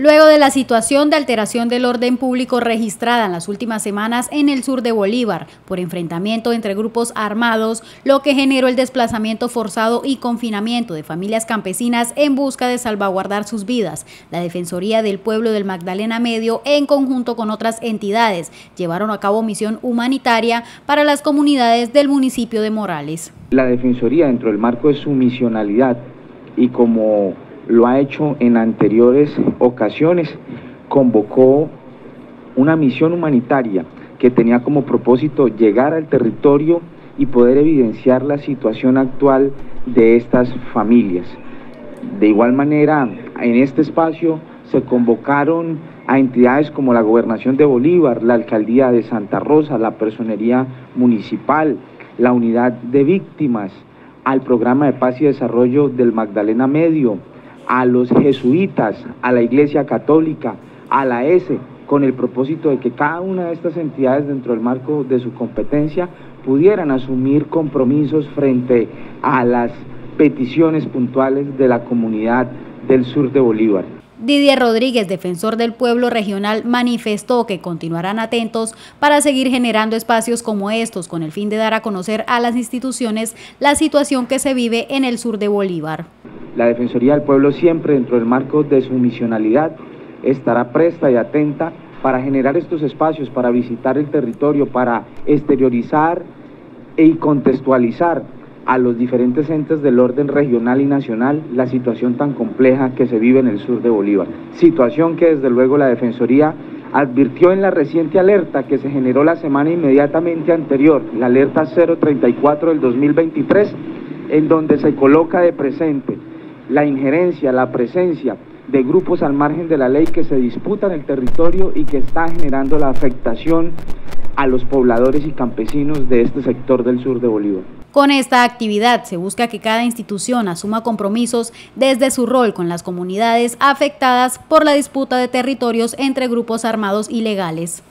Luego de la situación de alteración del orden público registrada en las últimas semanas en el sur de Bolívar por enfrentamiento entre grupos armados, lo que generó el desplazamiento forzado y confinamiento de familias campesinas en busca de salvaguardar sus vidas, la Defensoría del Pueblo del Magdalena Medio, en conjunto con otras entidades, llevaron a cabo misión humanitaria para las comunidades del municipio de Morales. La Defensoría, dentro del marco de su misionalidad y como lo ha hecho en anteriores ocasiones, convocó una misión humanitaria que tenía como propósito llegar al territorio y poder evidenciar la situación actual de estas familias. De igual manera, en este espacio se convocaron a entidades como la Gobernación de Bolívar, la Alcaldía de Santa Rosa, la Personería Municipal, la Unidad de Víctimas, al Programa de Paz y Desarrollo del Magdalena Medio, a los jesuitas, a la Iglesia Católica, a la ESE, con el propósito de que cada una de estas entidades, dentro del marco de su competencia, pudieran asumir compromisos frente a las peticiones puntuales de la comunidad del sur de Bolívar. Didier Rodríguez, defensor del pueblo regional, manifestó que continuarán atentos para seguir generando espacios como estos con el fin de dar a conocer a las instituciones la situación que se vive en el sur de Bolívar. La Defensoría del Pueblo siempre, dentro del marco de su misionalidad, estará presta y atenta para generar estos espacios, para visitar el territorio, para exteriorizar y contextualizar a los diferentes entes del orden regional y nacional la situación tan compleja que se vive en el sur de Bolívar. Situación que desde luego la Defensoría advirtió en la reciente alerta que se generó la semana inmediatamente anterior, la alerta 034 del 2023, en donde se coloca de presente la injerencia, la presencia de grupos al margen de la ley que se disputan el territorio y que está generando la afectación a los pobladores y campesinos de este sector del sur de Bolívar. Con esta actividad se busca que cada institución asuma compromisos desde su rol con las comunidades afectadas por la disputa de territorios entre grupos armados ilegales.